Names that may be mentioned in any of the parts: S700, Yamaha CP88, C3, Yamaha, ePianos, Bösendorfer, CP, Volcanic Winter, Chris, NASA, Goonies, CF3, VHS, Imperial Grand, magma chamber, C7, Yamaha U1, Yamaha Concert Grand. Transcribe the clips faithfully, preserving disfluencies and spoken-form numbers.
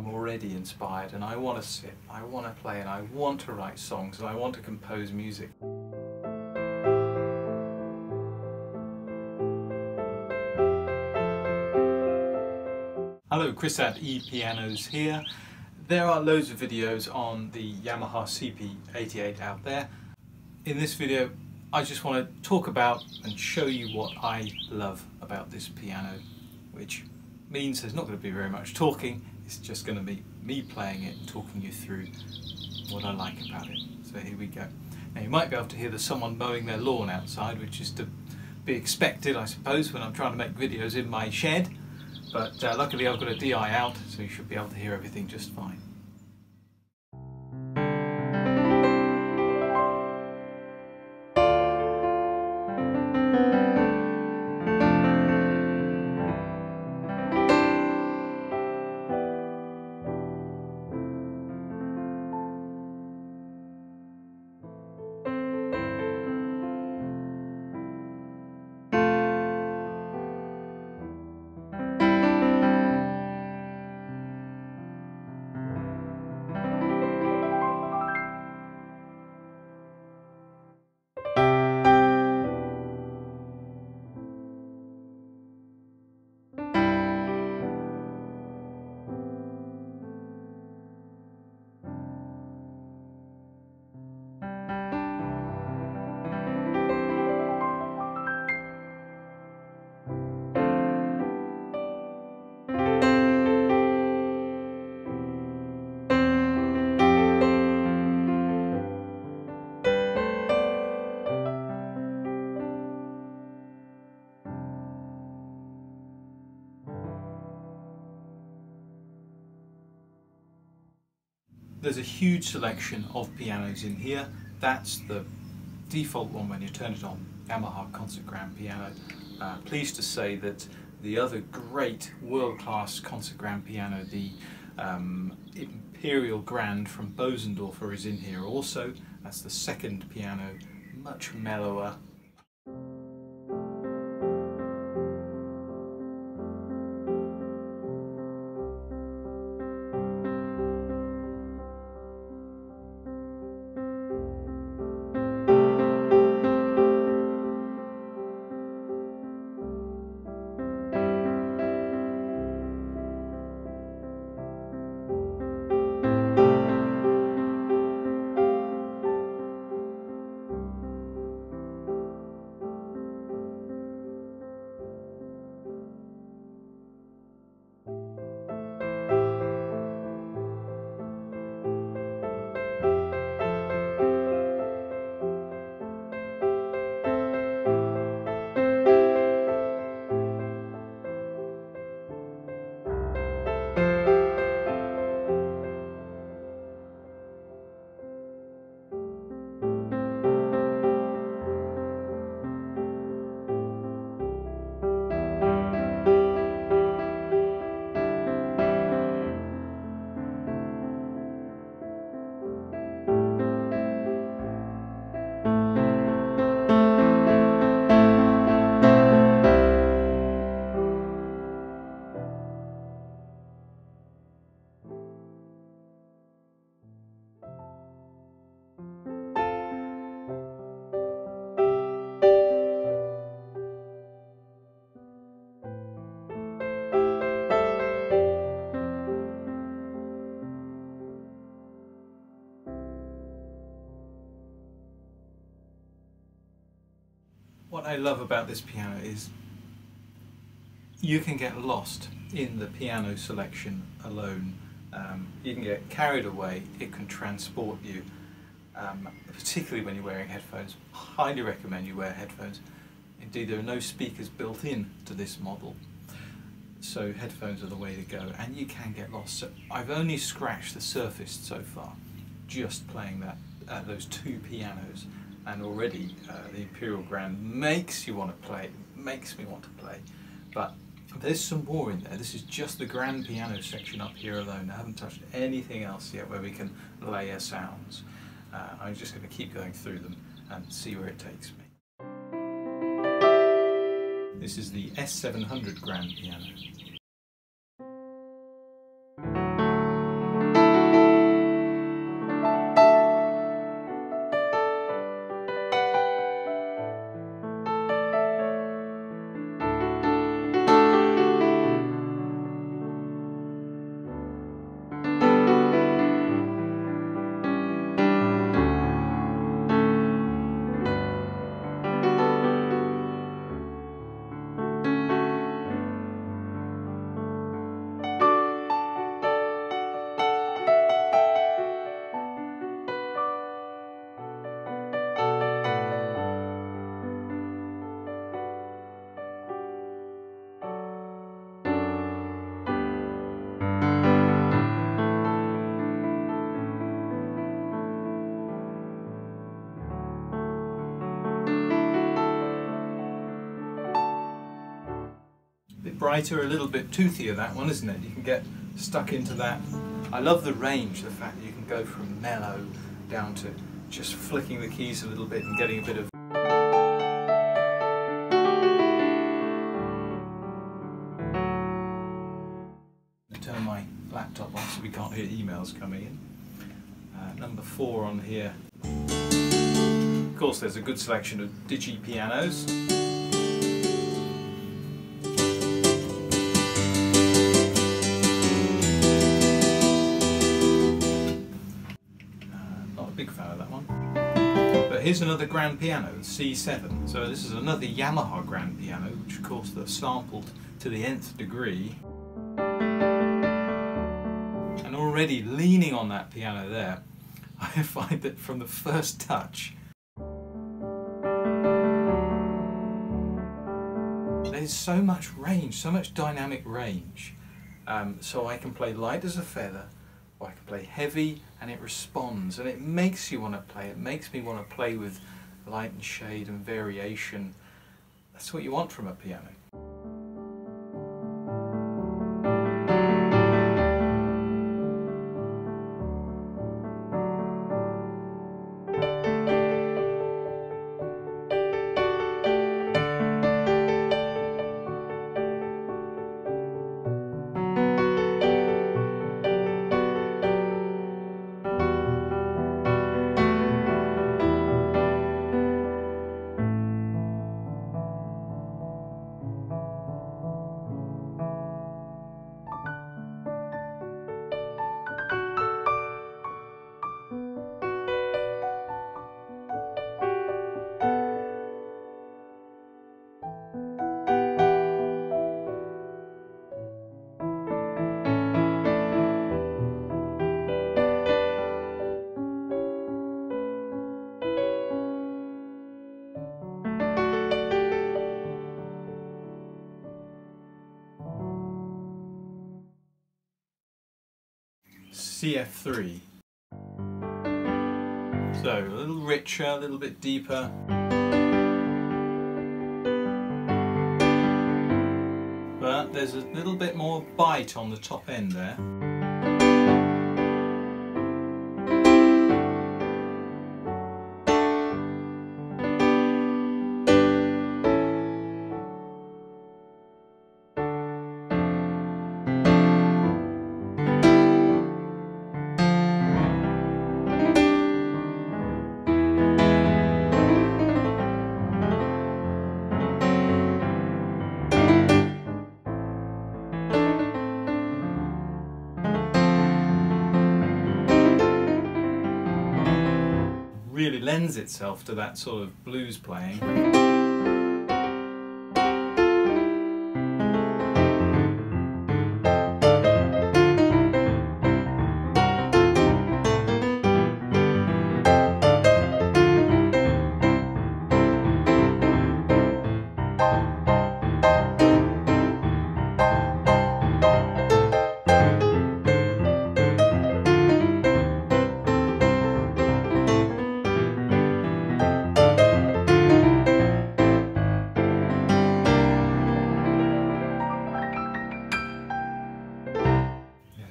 I'm already inspired and I want to sit, I want to play, and I want to write songs, and I want to compose music. Hello, Chris at ePianos here. There are loads of videos on the Yamaha C P eighty-eight out there. In this video, I just want to talk about and show you what I love about this piano, which means there's not going to be very much talking. It's just going to be me playing it and talking you through what I like about it. So here we go. Now, you might be able to hear there's someone mowing their lawn outside, which is to be expected, I suppose, when I'm trying to make videos in my shed. But uh, luckily I've got a D I out, so you should be able to hear everything just fine. There's a huge selection of pianos in here. That's the default one when you turn it on, Yamaha Concert Grand piano. Uh, pleased to say that the other great world-class Concert Grand piano, the um, Imperial Grand from Bösendorfer, is in here also. That's the second piano, much mellower. What I love about this piano is you can get lost in the piano selection alone. Um, you can get carried away, it can transport you, um, particularly when you're wearing headphones. Highly recommend you wear headphones. Indeed, there are no speakers built in to this model, so headphones are the way to go, and you can get lost. So I've only scratched the surface so far, just playing that uh, those two pianos. And already uh, the Imperial Grand makes you want to play, makes me want to play. But there's some more in there. This is just the grand piano section up here alone. I haven't touched anything else yet where we can layer sounds. Uh, I'm just going to keep going through them and see where it takes me. This is the S seven hundred grand piano. brighter, a little bit toothier, that one, isn't it? You can get stuck into that. I love the range, the fact that you can go from mellow down to just flicking the keys a little bit and getting a bit of... Turn my laptop off so we can't hear emails coming in. Uh, number four on here. Of course, there's a good selection of digi pianos. Here's another grand piano, C seven. So this is another Yamaha grand piano, which of course they've sampled to the nth degree. And already leaning on that piano there, I find that from the first touch, there's so much range, so much dynamic range. Um, so I can play light as a feather, or I can play heavy, and it responds, and it makes you want to play. It makes me want to play with light and shade and variation. That's what you want from a piano. C F three. So, a little richer, a little bit deeper. But there's a little bit more bite on the top end there. Really lends itself to that sort of blues playing.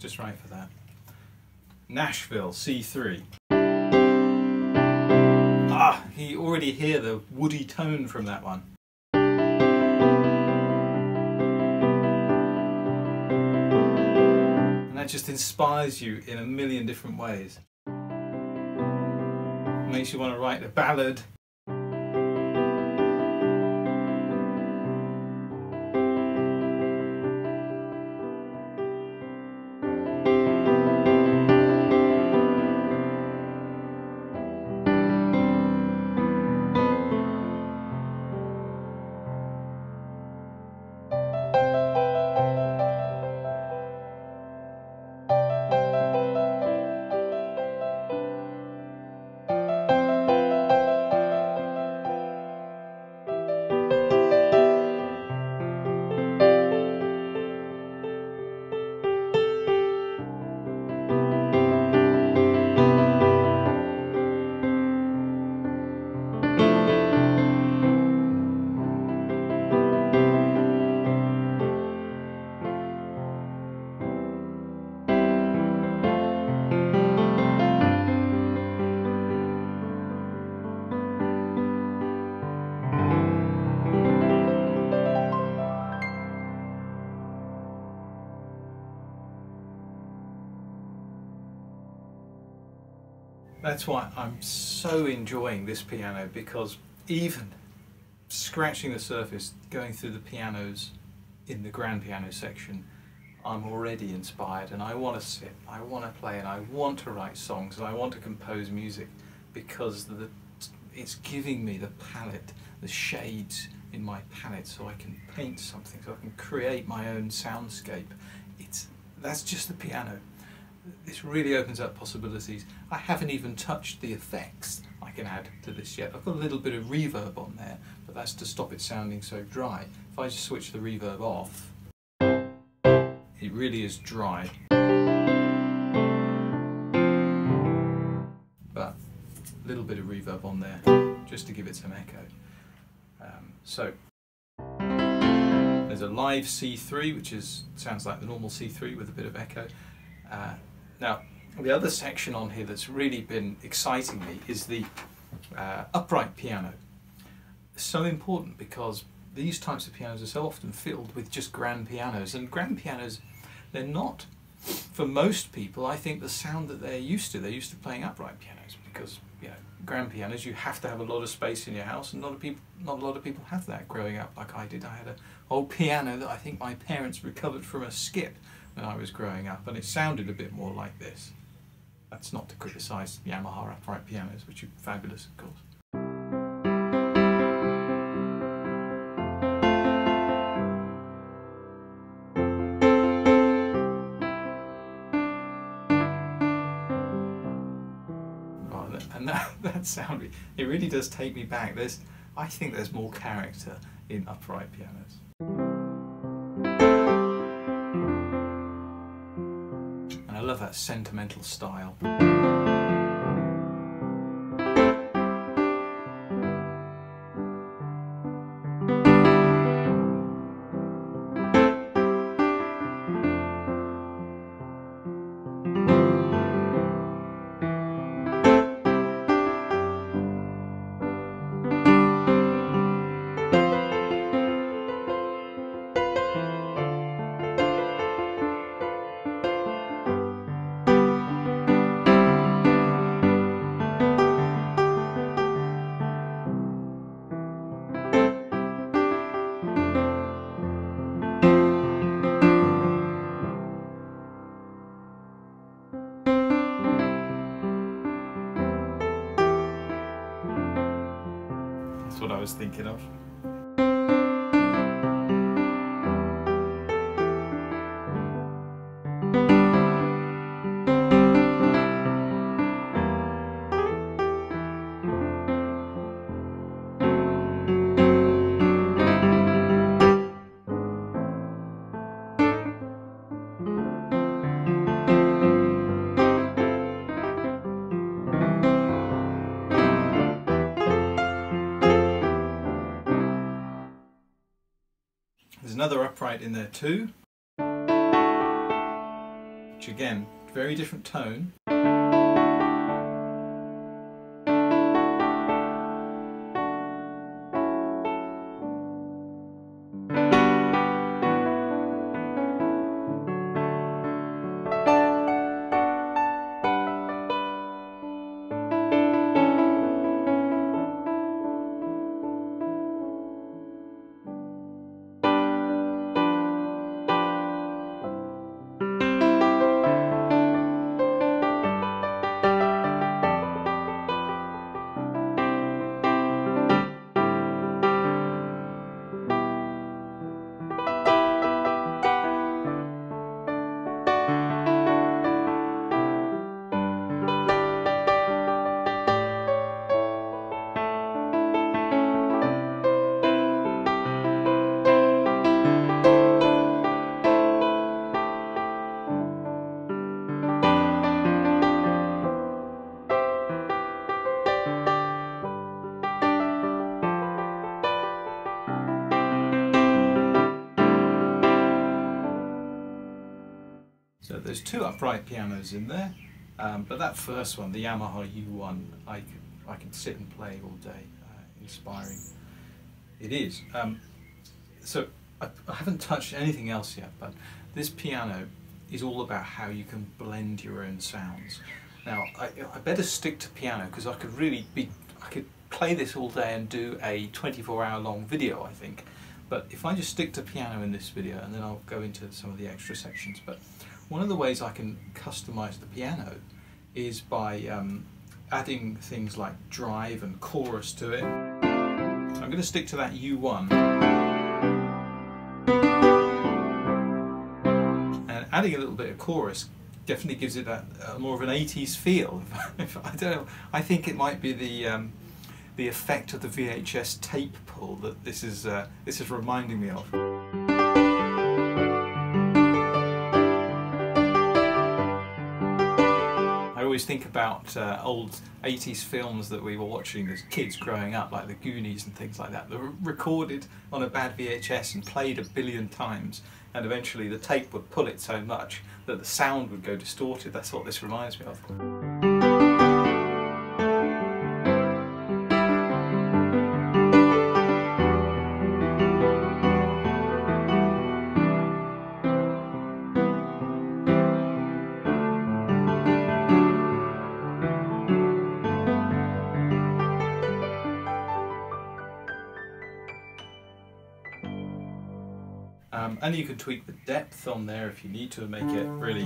Just right for that. Nashville C three. Ah, you already hear the woody tone from that one. And that just inspires you in a million different ways. It makes you want to write a ballad. That's why I'm so enjoying this piano, because even scratching the surface, going through the pianos in the grand piano section, I'm already inspired, and I want to sit, I want to play, and I want to write songs, and I want to compose music, because the, it's giving me the palette, the shades in my palette, so I can paint something, so I can create my own soundscape. It's, that's just the piano. This really opens up possibilities. I haven't even touched the effects I can add to this yet. I've got a little bit of reverb on there, but that's to stop it sounding so dry. If I just switch the reverb off, it really is dry. But a little bit of reverb on there just to give it some echo. Um, so there's a live C three, which is sounds like the normal C three with a bit of echo. Uh, now the other section on here that's really been exciting me is the uh, upright piano. So important, because these types of pianos are so often filled with just grand pianos, and grand pianos, they're not, for most people, I think, the sound that they're used to. They're used to playing upright pianos, because, you know, grand pianos, you have to have a lot of space in your house, and a lot of people, not a lot of people have that growing up like I did. I had an old piano that I think my parents recovered from a skip when I was growing up, and it sounded a bit more like this. That's not to criticise Yamaha upright pianos, which are fabulous, of course. And that, that sound, it really does take me back. There's, I think there's more character in upright pianos. And I love that sentimental style. What I was thinking of. Another upright in there too, which again, very different tone. So there's two upright pianos in there, um, but that first one, the Yamaha U one, I could, I could sit and play all day. Uh, inspiring it is. Um, so I, I haven't touched anything else yet, but this piano is all about how you can blend your own sounds. Now I, I better stick to piano because I could really be, I could play this all day and do a twenty-four hour long video, I think. But if I just stick to piano in this video, and then I'll go into some of the extra sections. But one of the ways I can customize the piano is by um, adding things like drive and chorus to it. So I'm going to stick to that U one. And adding a little bit of chorus definitely gives it that uh, more of an eighties feel. I don't know, I think it might be the um, the effect of the V H S tape pull that this is uh, this is reminding me of. I always think about uh, old eighties films that we were watching as kids growing up, like the Goonies and things like that. They were recorded on a bad V H S and played a billion times, and eventually the tape would pull it so much that the sound would go distorted. That's what this reminds me of. Um, and you can tweak the depth on there if you need to and make it really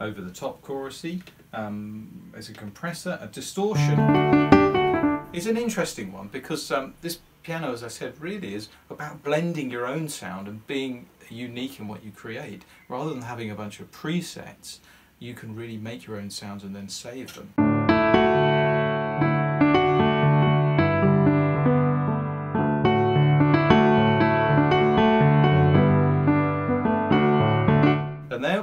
over the top chorusy. Um, there's a compressor. A distortion is an interesting one because um, this piano, as I said, really is about blending your own sound and being unique in what you create. Rather than having a bunch of presets, you can really make your own sounds and then save them.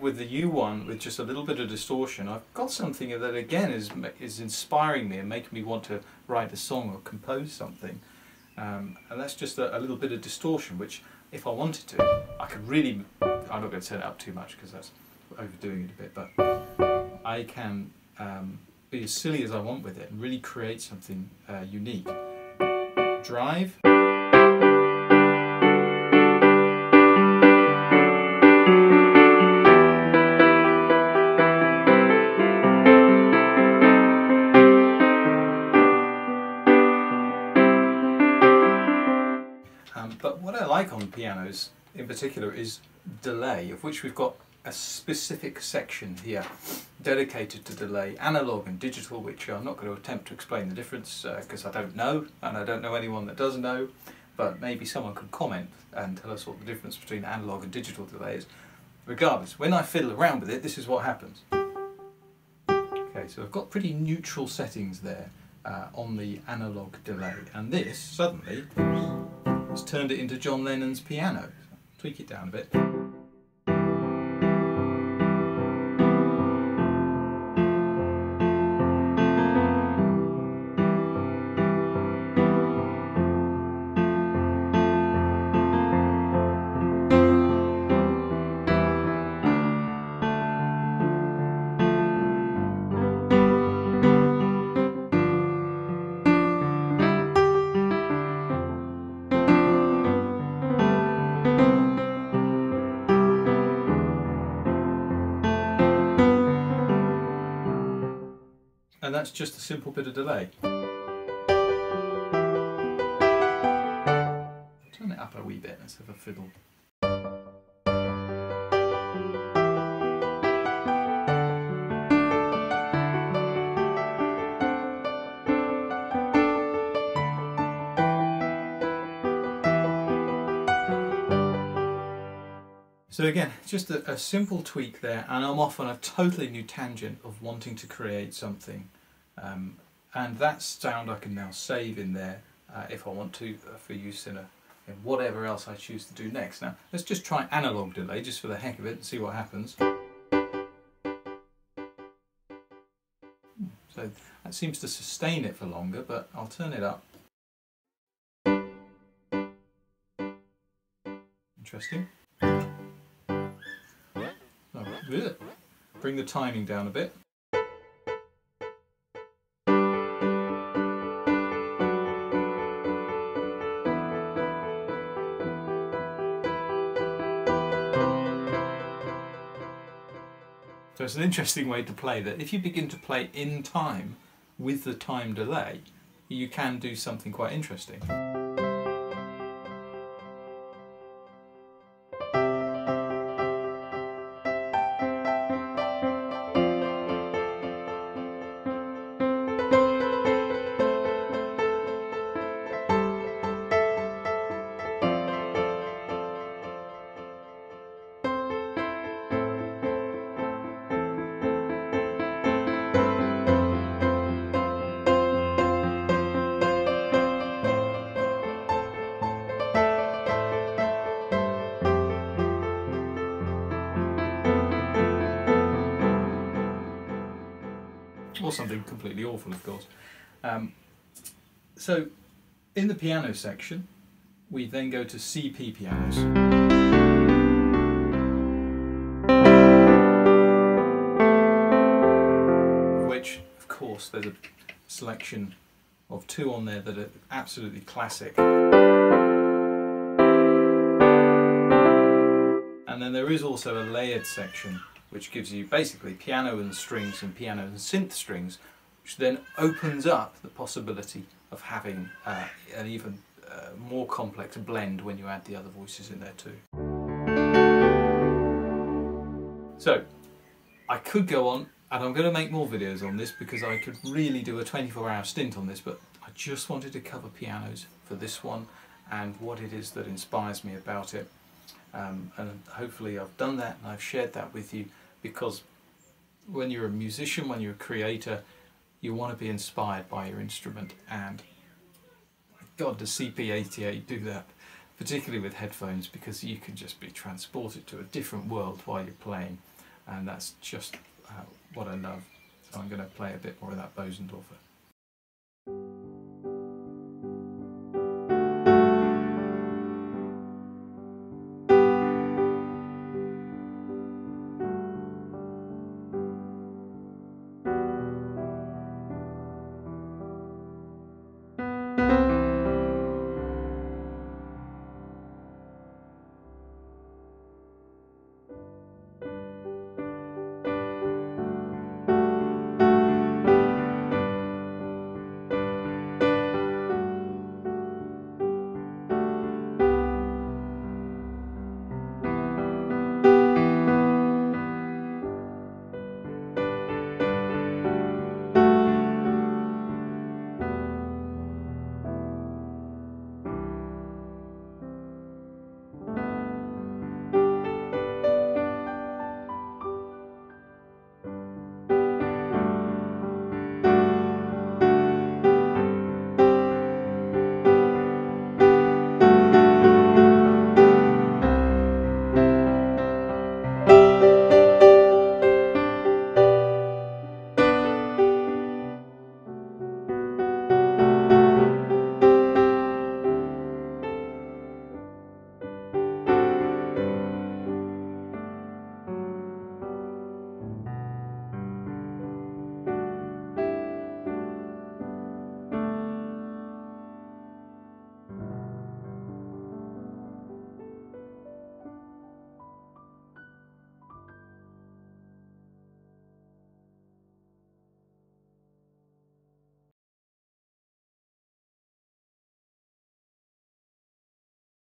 With the U one, with just a little bit of distortion, I've got something that again is is inspiring me and making me want to write a song or compose something. Um, and that's just a, a little bit of distortion, which if I wanted to, I could really... I'm not going to turn it up too much because that's overdoing it a bit, but I can um, be as silly as I want with it and really create something uh, unique. Drive. Pianos in particular is delay, of which we've got a specific section here dedicated to delay, analog and digital, which I'm not going to attempt to explain the difference because uh, I don't know, and I don't know anyone that does know, but maybe someone could comment and tell us what the difference between analog and digital delay is. Regardless, when I fiddle around with it, this is what happens. Okay, so I've got pretty neutral settings there uh, on the analog delay, and this suddenly has turned it into John Lennon's piano. So tweak it down a bit. And that's just a simple bit of delay. Turn it up a wee bit, let's have a fiddle. So again, just a, a simple tweak there, and I'm off on a totally new tangent of wanting to create something. Um, and that sound I can now save in there uh, if I want to uh, for use in, a, in whatever else I choose to do next. Now, let's just try analog delay just for the heck of it and see what happens. So that seems to sustain it for longer, but I'll turn it up. Interesting. Bring the timing down a bit. So It's an interesting way to play that. If you begin to play in time with the time delay, you can do something quite interesting. Or something completely awful, of course. Um, so, in the piano section, we then go to C P pianos. Which, of course, there's a selection of two on there that are absolutely classic. And then there is also a layered section, which gives you basically piano and strings and piano and synth strings, which then opens up the possibility of having uh, an even uh, more complex blend when you add the other voices in there too. So, I could go on, and I'm going to make more videos on this because I could really do a twenty-four hour stint on this, but I just wanted to cover pianos for this one and what it is that inspires me about it. Um, and hopefully I've done that and I've shared that with you. Because when you're a musician, when you're a creator, you want to be inspired by your instrument, and God, does C P eighty-eight do that, particularly with headphones, because you can just be transported to a different world while you're playing, and that's just uh, what I love. So I'm going to play a bit more of that Bösendorfer.